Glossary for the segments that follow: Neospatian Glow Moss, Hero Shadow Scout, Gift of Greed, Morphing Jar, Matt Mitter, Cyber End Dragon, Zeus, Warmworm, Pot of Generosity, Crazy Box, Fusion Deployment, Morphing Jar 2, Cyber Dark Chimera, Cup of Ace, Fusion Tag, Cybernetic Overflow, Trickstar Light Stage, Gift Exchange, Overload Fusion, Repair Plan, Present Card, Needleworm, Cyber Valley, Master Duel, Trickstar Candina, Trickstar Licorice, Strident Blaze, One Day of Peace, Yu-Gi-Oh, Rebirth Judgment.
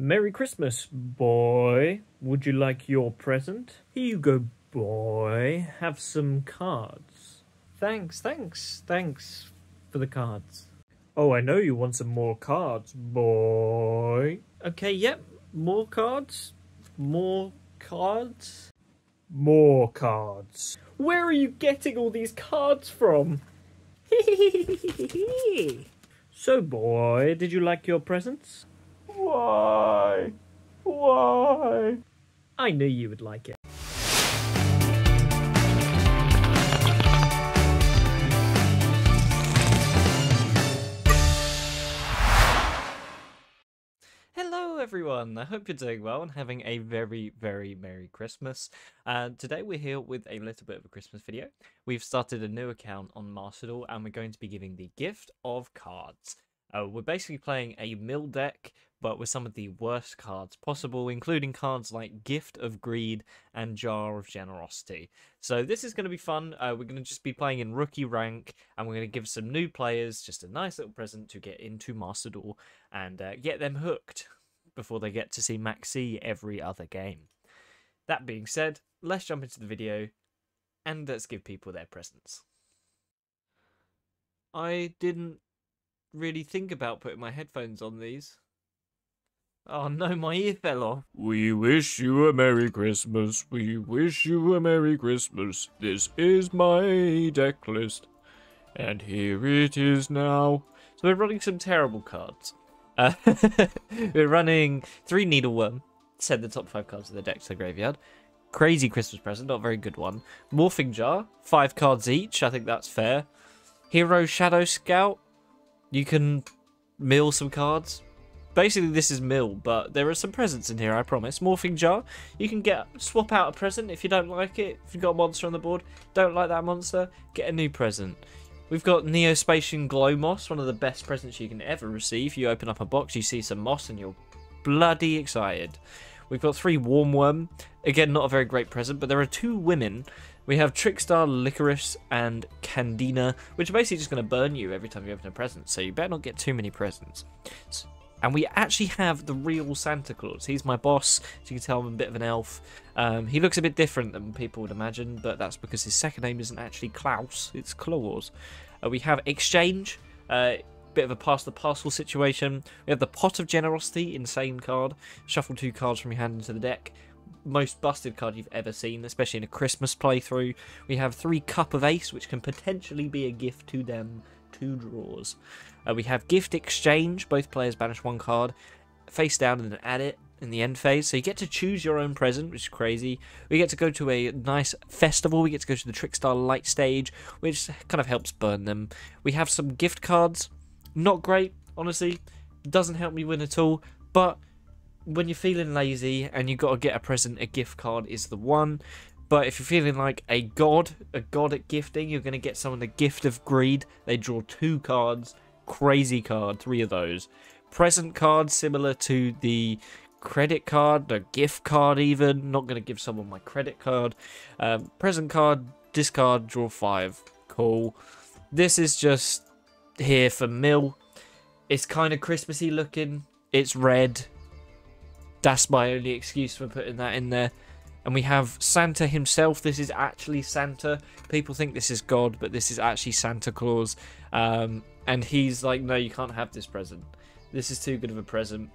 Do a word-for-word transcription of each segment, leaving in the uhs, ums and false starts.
Merry Christmas, boy. Would you like your present? Here you go, boy. Have some cards. Thanks, thanks, thanks for the cards. Oh, I know you want some more cards, boy. Okay, yep. More cards. More cards. More cards. Where are you getting all these cards from? So, boy, did you like your presents? Why? Why? I knew you would like it. Hello everyone, I hope you're doing well and having a very, very Merry Christmas. Uh, today we're here with a little bit of a Christmas video. We've started a new account on Master Duel and we're going to be giving the gift of cards. Uh, we're basically playing a mill deck, but with some of the worst cards possible, including cards like Gift of Greed and Jar of Generosity. So this is going to be fun. Uh, we're going to just be playing in rookie rank, and we're going to give some new players just a nice little present to get into Master Duel and uh, get them hooked before they get to see Maxi every other game. That being said, let's jump into the video, and let's give people their presents. I didn't really think about putting my headphones on these. Oh no, my ear fell off. We wish you a Merry Christmas. We wish you a Merry Christmas. This is my deck list. And here it is now. So we're running some terrible cards. Uh, we're running three Needleworm. Send the top five cards of the deck to the graveyard. Crazy Christmas present, not a very good one. Morphing Jar, five cards each. I think that's fair. Hero Shadow Scout. You can mill some cards. Basically, this is mill, but there are some presents in here, I promise. Morphing Jar, you can get swap out a present if you don't like it. If you've got a monster on the board, don't like that monster, get a new present. We've got Neospatian Glow Moss, one of the best presents you can ever receive. You open up a box, you see some moss, and you're bloody excited. We've got three Warmworm. Again, not a very great present, but there are two women. We have Trickstar Licorice and Candina, which are basically just going to burn you every time you open a present, so you better not get too many presents. And we actually have the real Santa Claus. He's my boss, as you can tell I'm a bit of an elf. Um, he looks a bit different than people would imagine, but that's because his second name isn't actually Klaus, it's Claus. Uh, we have Exchange, uh, bit of a pass the parcel situation. We have the Pot of Generosity, insane card. Shuffle two cards from your hand into the deck. Most busted card you've ever seen, especially in a Christmas playthrough. We have three Cup of Ace, which can potentially be a gift to them, two draws. Uh, we have Gift Exchange, both players banish one card, face down and then add it in the end phase. So you get to choose your own present, which is crazy. We get to go to a nice festival, we get to go to the Trickstar Light Stage, which kind of helps burn them. We have some gift cards, not great, honestly, doesn't help me win at all, but when you're feeling lazy and you've got to get a present, a gift card is the one. But if you're feeling like a god, a god at gifting, you're going to get someone the Gift of Greed. They draw two cards, crazy card, three of those. Present card, similar to the credit card, the gift card even. Not going to give someone my credit card. Um, present card, discard, draw five. Cool. This is just here for mill. It's kind of Christmassy looking. It's red. That's my only excuse for putting that in there. And we have Santa himself. This is actually Santa. People think this is God, but this is actually Santa Claus. Um, and he's like, no, you can't have this present. This is too good of a present.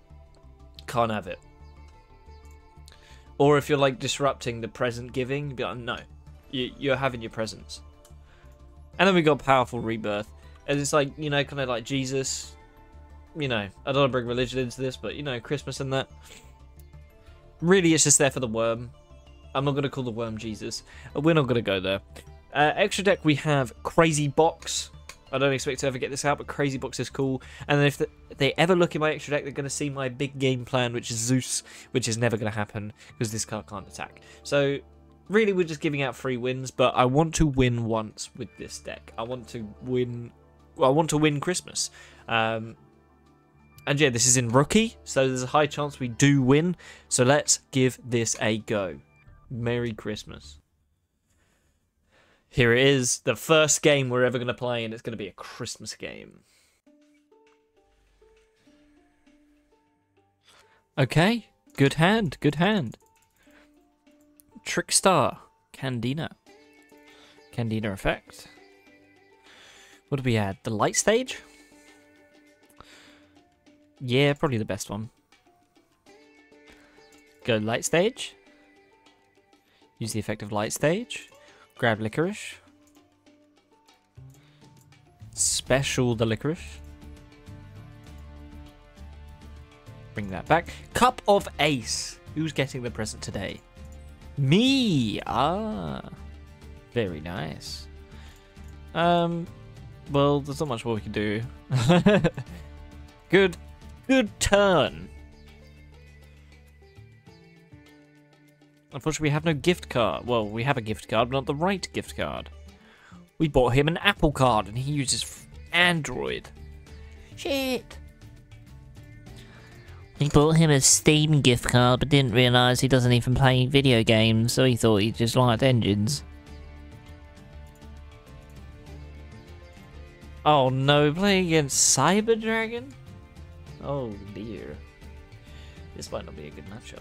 Can't have it. Or if you're like disrupting the present giving, you'd be like, no, you, you're having your presents. And then we got Powerful Rebirth. And it's like, you know, kind of like Jesus. You know, I don't want to bring religion into this, but you know, Christmas and that. Really, it's just there for the worm. I'm not going to call the worm Jesus. We're not going to go there. Uh, extra deck, we have Crazy Box. I don't expect to ever get this out, but Crazy Box is cool. And then if they ever look in my extra deck, they're going to see my big game plan, which is Zeus, which is never going to happen because this card can't attack. So, really, we're just giving out free wins, but I want to win once with this deck. I want to win... Well, I want to win Christmas. Um... And yeah, this is in rookie, so there's a high chance we do win. So let's give this a go. Merry Christmas. Here it is, the first game we're ever going to play, and it's going to be a Christmas game. Okay, good hand, good hand. Trickstar Candina. Candina effect. What did we add? The light stage? Yeah, probably the best one. Go light stage. Use the effect of light stage. Grab licorice. Special the licorice. Bring that back. Cup of Ace. Who's getting the present today? Me. Ah. Very nice. Um, well, there's not much more we can do. Good. Good turn. Unfortunately, we have no gift card. Well, we have a gift card, but not the right gift card. We bought him an Apple card, and he uses Android. Shit. He bought him a Steam gift card, but didn't realise he doesn't even play video games, so he thought he just liked engines. Oh no, playing against Cyber Dragon? Oh dear. This might not be a good matchup.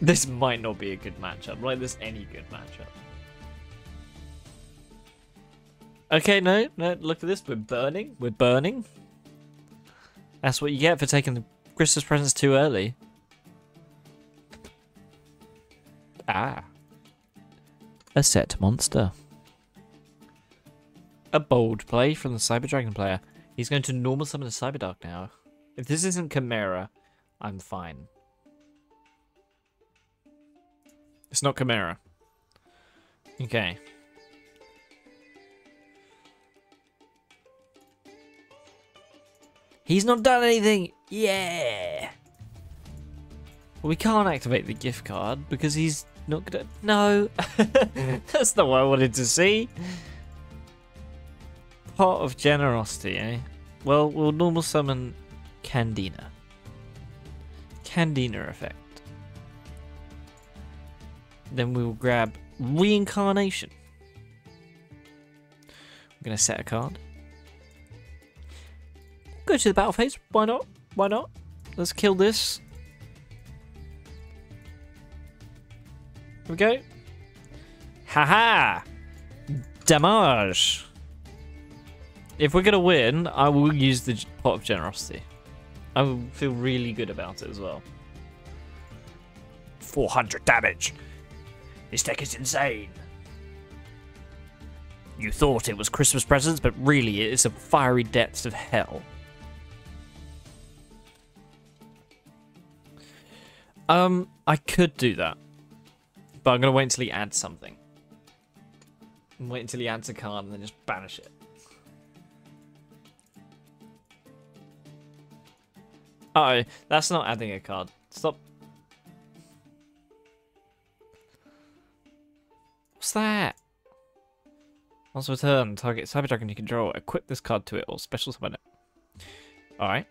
This might not be a good matchup. Like, there's any good matchup. Okay, no, no, look at this. We're burning. We're burning. That's what you get for taking the Christmas presents too early. Ah. A set monster. A bold play from the Cyber Dragon player. He's going to normal summon a Cyber Dark now. If this isn't Chimera, I'm fine. It's not Chimera. Okay. He's not done anything. Yeah. Well, we can't activate the gift card because he's not gonna. No. That's not what I wanted to see. Pot of Generosity, eh? Well, we'll normal summon Candina. Candina effect. Then we will grab Reincarnation. We're going to set a card. Go to the battle phase. Why not? Why not? Let's kill this. Here we go. Haha! Damage! If we're going to win, I will use the Pot of Generosity. I will feel really good about it as well. four hundred damage! This deck is insane. You thought it was Christmas presents, but really it is the fiery depths of hell. Um, I could do that. But I'm going to wait until he adds something. And wait until he adds a card and then just banish it. Uh-oh, that's not adding a card. Stop. What's that? Once per turn, target Cyber Dragon you control. Equip this card to it or special summon it. Alright.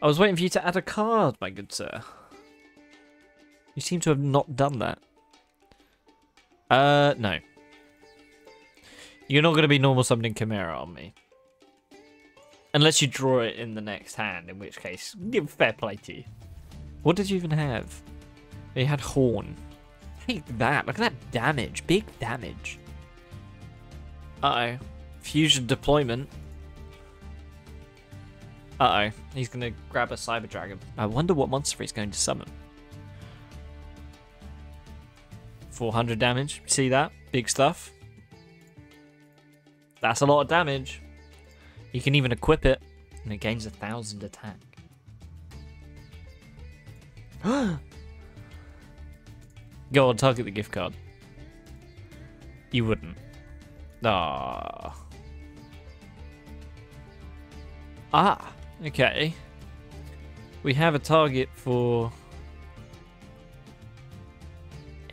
I was waiting for you to add a card, my good sir. You seem to have not done that. Uh, no. You're not going to be normal summoning Chimera on me. Unless you draw it in the next hand, in which case, give fair play to you. What did you even have? You had Horn. Take that. Look at that damage. Big damage. Uh-oh. Fusion deployment. Uh-oh. He's going to grab a Cyber Dragon. I wonder what monster he's going to summon. four hundred damage. See that? Big stuff. That's a lot of damage. You can even equip it. And it gains one thousand attack. Ah! Go on, target the gift card. You wouldn't. Ah. Ah, okay. We have a target for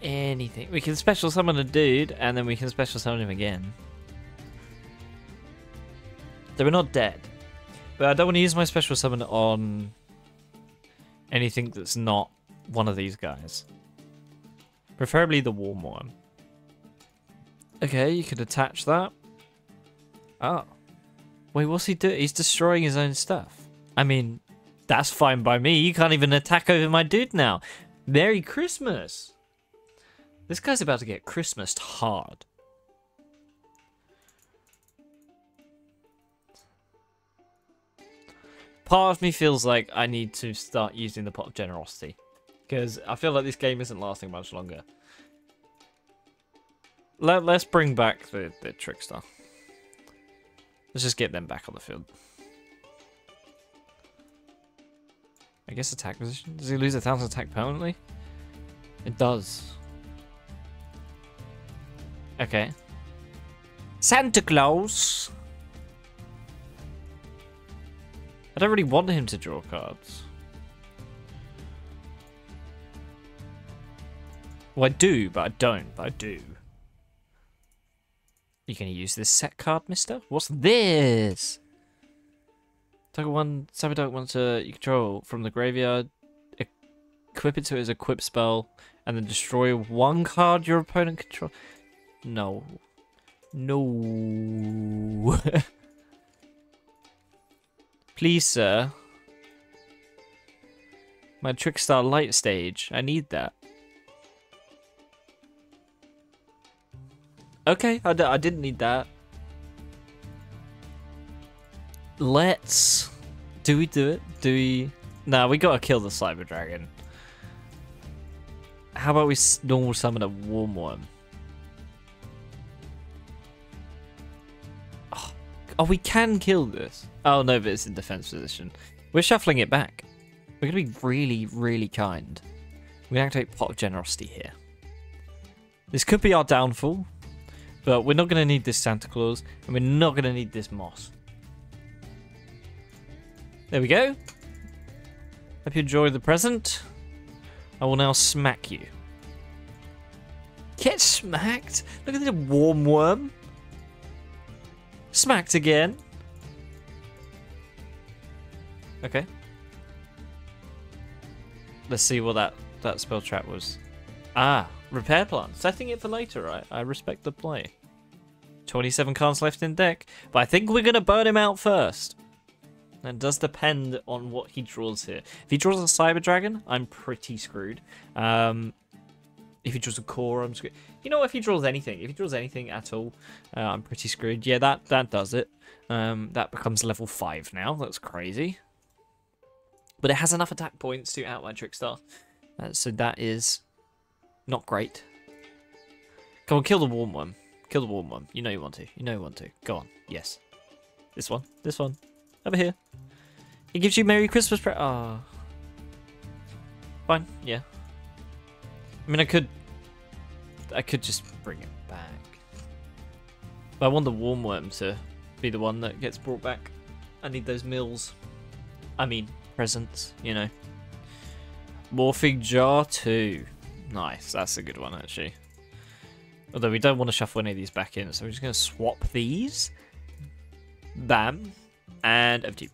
anything. We can special summon a dude, and then we can special summon him again. So we're not dead. But I don't want to use my special summon on anything that's not one of these guys. Preferably the Warmworm. Okay, you could attach that. Oh. Wait, what's he doing? He's destroying his own stuff. I mean, That's fine by me. You can't even attack over my dude now. Merry Christmas. This guy's about to get Christmased hard. Part of me feels like I need to start using the Pot of Generosity, because I feel like this game isn't lasting much longer. Let, let's bring back the, the Trickstar. Let's just get them back on the field. I guess attack position. Does he lose a thousand attack permanently? It does. Okay. Santa Claus! I don't really want him to draw cards. Well, I do, but I don't, but I do. You gonna use this set card, mister? What's this? Target one Cyber Dark monster you control from the graveyard. Equip it to his equip spell, and then destroy one card your opponent controls. No. No. Please, sir. My Trickstar Light Stage. I need that. Okay, I, d I didn't need that. Let's... Do we do it? Do we... Nah, we gotta kill the Cyber Dragon. How about we normal summon a Warmworm? Oh, we can kill this. Oh, no, but it's in defense position. We're shuffling it back. We're going to be really, really kind. We're going to activate Pot of Generosity here. This could be our downfall, but we're not going to need this Santa Claus, and we're not going to need this Moss. There we go. Hope you enjoyed the present. I will now smack you. Get smacked. Look at this Warmworm. Smacked again. Okay. Let's see what that, that spell trap was. Ah, Repair Plan. Setting it for later, right? I respect the play. twenty-seven cards left in deck. But I think we're going to burn him out first. That does depend on what he draws here. If he draws a Cyber Dragon, I'm pretty screwed. Um... If he draws a core, I'm screwed. You know, if he draws anything, if he draws anything at all, uh, I'm pretty screwed. Yeah, that that does it. Um, that becomes level five now. That's crazy. But it has enough attack points to out my Trickstar, uh, so that is not great. Come on, kill the Warmworm. Kill the Warmworm. You know you want to. You know you want to. Go on. Yes. This one. This one. Over here. It gives you Merry Christmas. Pre oh. Fine. Yeah. I mean, I could, I could just bring it back, but I want the Warmworm to be the one that gets brought back. I need those mills. I mean, presents, you know. Morphing Jar two. Nice, that's a good one, actually. Although we don't want to shuffle any of these back in, so we're just going to swap these. Bam. And empty.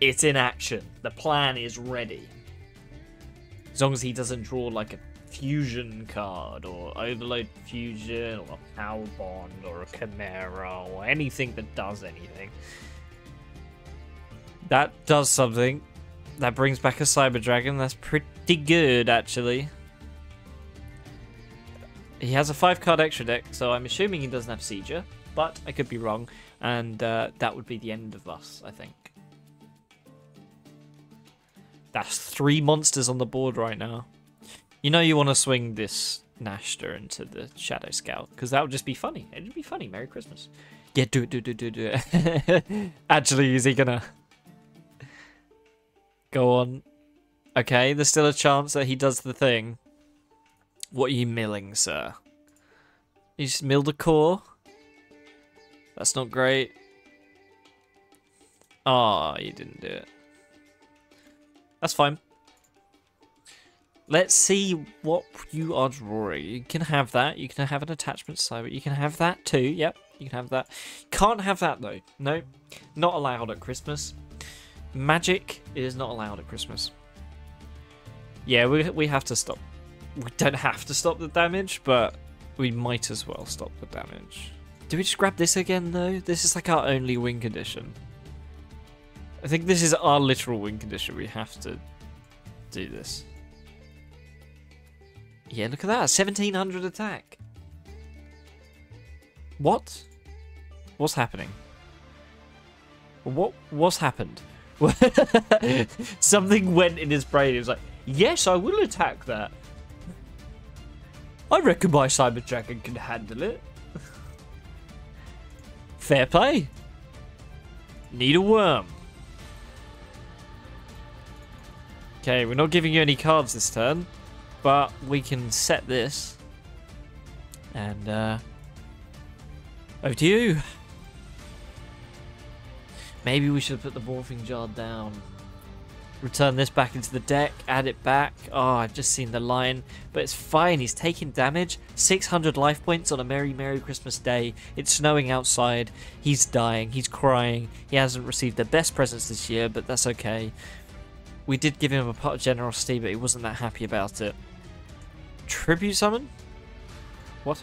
It's in action. The plan is ready. As long as he doesn't draw like a fusion card or overload fusion or a power bond or a chimera or anything that does anything. That does something. That brings back a Cyber Dragon. That's pretty good, actually. He has a five card extra deck, so I'm assuming he doesn't have Seizure, but I could be wrong, and uh, that would be the end of us, I think. That's three monsters on the board right now. You know you want to swing this Nashor into the Shadow Scout, because that would just be funny. It'd be funny. Merry Christmas. Yeah, do it, do it, do it, do it. Actually, is he gonna go on? Okay, there's still a chance that he does the thing. What are you milling, sir? You just milled a core. That's not great. Ah, oh, you didn't do it. That's fine. Let's see what you are drawing. You can have that. You can have an attachment cyber. You can have that too. Yep, you can have that. Can't have that though. No, not allowed at Christmas. Magic is not allowed at Christmas. Yeah, we, we have to stop. We don't have to stop the damage, but we might as well stop the damage. Do we just grab this again though? This is like our only win condition. I think this is our literal win condition. We have to do this. Yeah, look at that. seventeen hundred attack. What? What's happening? What? What's happened? Something went in his brain. He was like, yes, I will attack that. I reckon my Cyber Dragon can handle it. Fair play. Needleworm. Okay, we're not giving you any cards this turn, but we can set this. And, uh... over to you. Maybe we should put the Morphing Jar down. Return this back into the deck, add it back. Oh, I've just seen the line, but it's fine. He's taking damage. six hundred life points on a merry, merry Christmas day. It's snowing outside. He's dying. He's crying. He hasn't received the best presents this year, but that's okay. We did give him a Pot of Generosity, but he wasn't that happy about it. Tribute summon? What?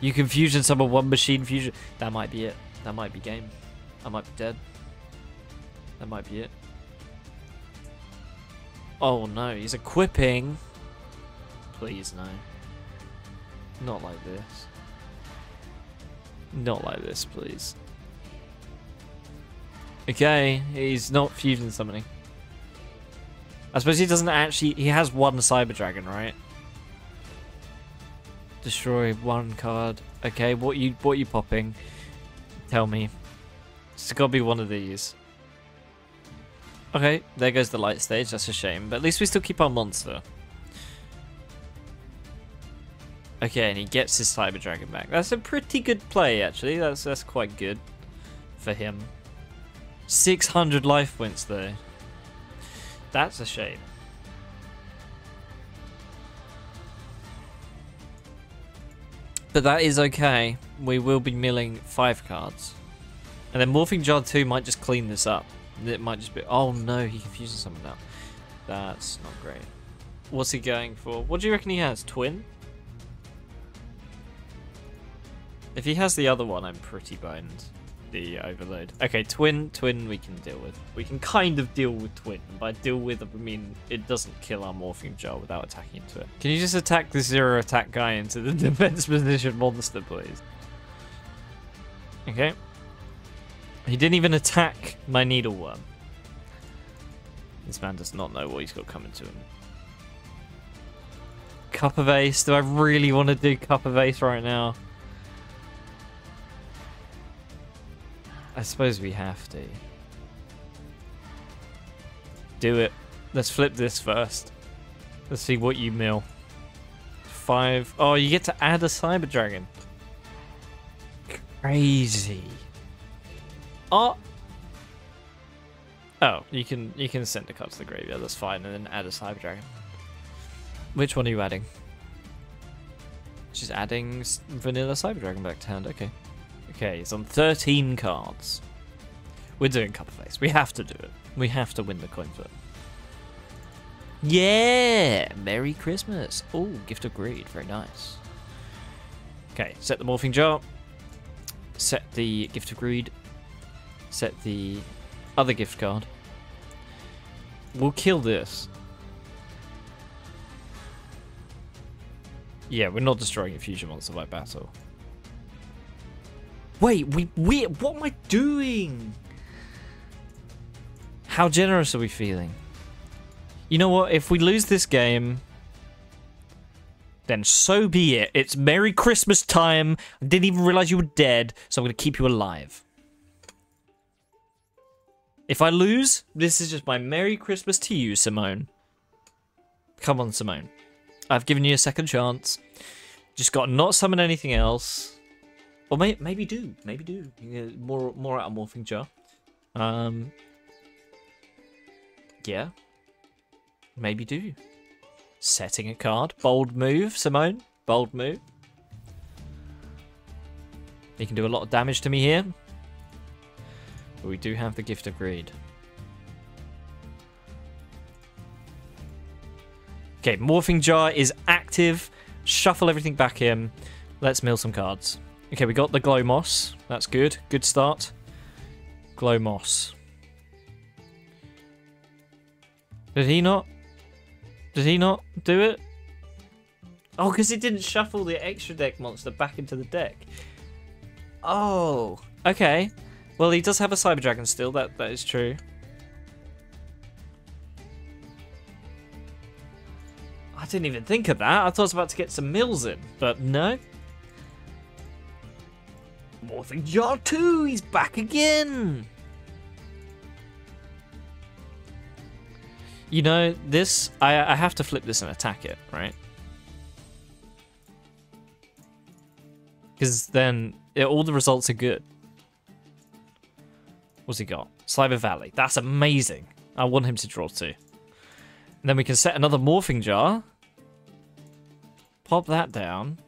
You can fusion summon one machine fusion. That might be it. That might be game. I might be dead. That might be it. Oh no, he's equipping. Please no. Not like this. Not like this, please. Okay, he's not fusion summoning. I suppose he doesn't actually... He has one Cyber Dragon, right? Destroy one card. Okay, what you what you popping? Tell me. It's gotta be one of these. Okay, there goes the light stage. That's a shame. But at least we still keep our monster. Okay, and he gets his Cyber Dragon back. That's a pretty good play, actually. That's that's quite good for him. six hundred life points, though. That's a shame. But that is okay. We will be milling five cards. And then Morphing Jar two might just clean this up. It might just be... Oh no, he confuses someone now. That's not great. What's he going for? What do you reckon he has? Twin? If he has the other one, I'm pretty boned. The overload. Okay, twin, twin we can deal with. We can kind of deal with twin. And by deal with, I mean it doesn't kill our Morphing Jar without attacking into it. Can you just attack the zero attack guy into the defense position monster, please? Okay. He didn't even attack my Needleworm. This man does not know what he's got coming to him. Cup of Ace. Do I really want to do Cup of Ace right now? I suppose we have to. Do it. Let's flip this first. Let's see what you mill. Five. Oh, you get to add a Cyber Dragon. Crazy. Oh. Oh, you can you can send a card to the graveyard. That's fine, and then add a Cyber Dragon. Which one are you adding? She's adding vanilla Cyber Dragon back to hand. Okay. Okay, it's on thirteen cards. We're doing Cup of Ace. We have to do it. We have to win the coin flip. Yeah! Merry Christmas. Oh, Gift of Greed. Very nice. Okay, set the Morphing Jar. Set the Gift of Greed. Set the other gift card. We'll kill this. Yeah, we're not destroying a fusion monster by battle. Wait, we, we, what am I doing? How generous are we feeling? You know what? If we lose this game, then so be it. It's Merry Christmas time. I didn't even realize you were dead, so I'm going to keep you alive. If I lose, this is just my Merry Christmas to you, Simone. Come on, Simone. I've given you a second chance. Just got to not summon anything else. Or may maybe do, maybe do. More more out of Morphing Jar. Um, yeah. Maybe do. Setting a card. Bold move, Simone. Bold move. He can do a lot of damage to me here. But we do have the Gift of Greed. Okay, Morphing Jar is active. Shuffle everything back in. Let's mill some cards. Okay, we got the Glow Moss. That's good. Good start. Glow Moss. Did he not? Did he not do it? Oh, because he didn't shuffle the extra deck monster back into the deck. Oh, okay. Well, he does have a Cyber Dragon still, that, that is true. I didn't even think of that. I thought I was about to get some mills in, but no. Morphing Jar two, he's back again! You know, this, I, I have to flip this and attack it, right? Because then it, all the results are good. What's he got? Cyber Valley. That's amazing. I want him to draw two. And then we can set another Morphing Jar. Pop that down.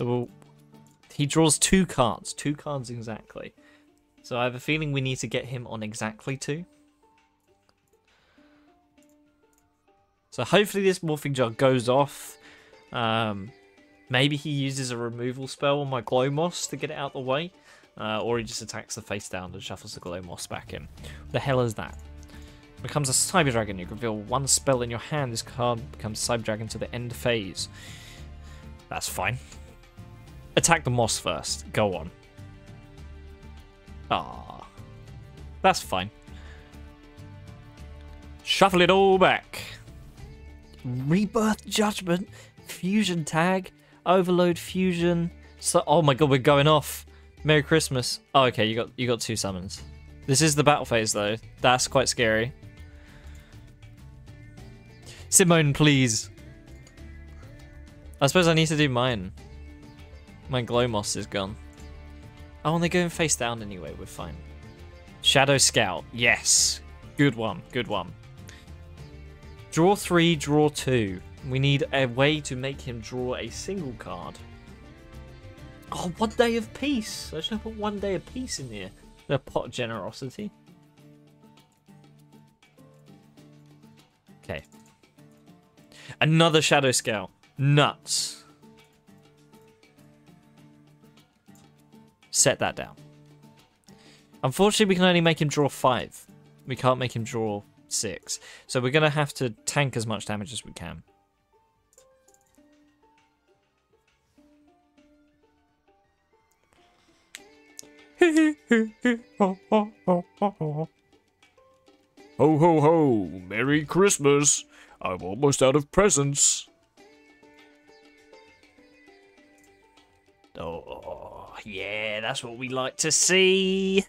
So we'll, he draws two cards. Two cards exactly. So I have a feeling we need to get him on exactly two. So hopefully this Morphing Jar goes off. Um, maybe he uses a removal spell on my Glow Moss to get it out the way. Uh, or he just attacks the face down and shuffles the Glow Moss back in. What the hell is that? Becomes a Cyber Dragon. You can reveal one spell in your hand. This card becomes Cyber Dragon to the end phase. That's fine. Attack the Moss first. Go on. Ah, that's fine. Shuffle it all back. Rebirth Judgment. Fusion Tag. Overload Fusion. So oh my god, we're going off. Merry Christmas. Oh, okay, you got you got two summons. This is the battle phase, though. That's quite scary. Simone, please. I suppose I need to do mine. My Glow Moss is gone. Oh, and they're going face down anyway. We're fine. Shadow Scout. Yes. Good one. Good one. Draw three, draw two. We need a way to make him draw a single card. Oh, One Day of Peace. I should have put One Day of Peace in here. The Pot of Generosity. Okay. Another Shadow Scout. Nuts. Set that down. Unfortunately, we can only make him draw five. We can't make him draw six. So we're going to have to tank as much damage as we can. Ho, ho, ho, ho, ho. Merry Christmas. I'm almost out of presents. Oh, yeah, that's what we like to see.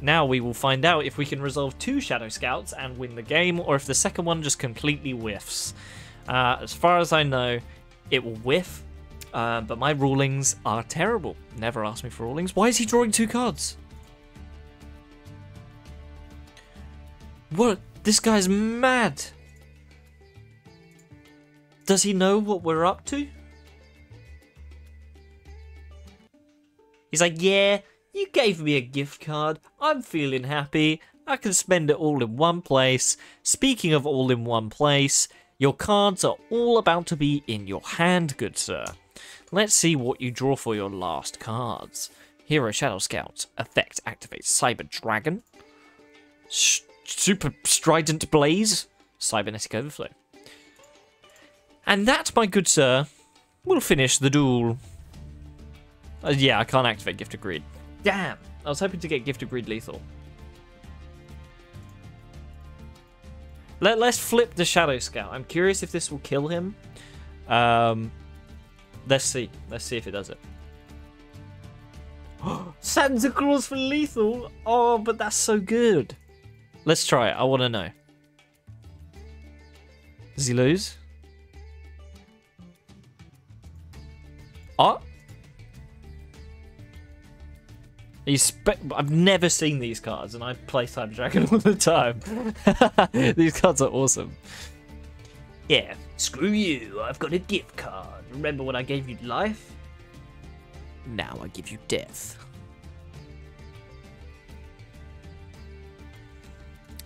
Now we will find out if we can resolve two Shadow Scouts and win the game, or if the second one just completely whiffs. Uh, as far as I know, it will whiff. Uh, but my rulings are terrible. Never ask me for rulings. Why is he drawing two cards? What? This guy's mad. Does he know what we're up to? He's like, yeah, you gave me a gift card. I'm feeling happy. I can spend it all in one place. Speaking of all in one place, your cards are all about to be in your hand, good sir. Let's see what you draw for your last cards. Hero Shadow Scout. Effect activates Cyber Dragon. Sh Super Strident Blaze. Cybernetic Overflow. And that, my good sir, will finish the duel. Uh, yeah, I can't activate Gift of Greed. Damn! I was hoping to get Gift of Greed lethal. Let, let's flip the Shadow Scout. I'm curious if this will kill him. Um... Let's see. Let's see if it does it. Santa Claus for lethal? Oh, but that's so good. Let's try it. I want to know. Does he lose? Oh. He's spe I've never seen these cards, and I play Cyber Dragon all the time. These cards are awesome. Yeah. Screw you. I've got a gift card. Remember when I gave you life? Now I give you death.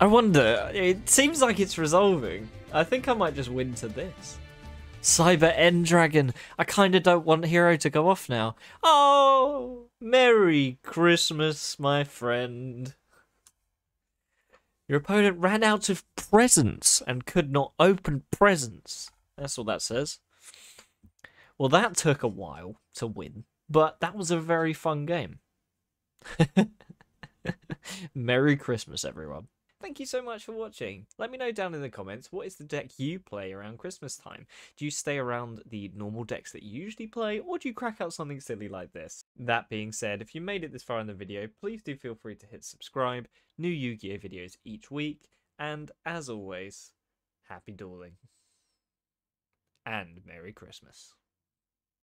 I wonder, it seems like it's resolving. I think I might just win to this. Cyber End Dragon. I kind of don't want Hero to go off now. Oh! Merry Christmas, my friend. Your opponent ran out of presents and could not open presents. That's all that says. Well, that took a while to win, but that was a very fun game. Merry Christmas, everyone. Thank you so much for watching. Let me know down in the comments, what is the deck you play around Christmas time? Do you stay around the normal decks that you usually play, or do you crack out something silly like this? That being said, if you made it this far in the video, please do feel free to hit subscribe. New Yu-Gi-Oh videos each week. And as always, happy dueling. And Merry Christmas.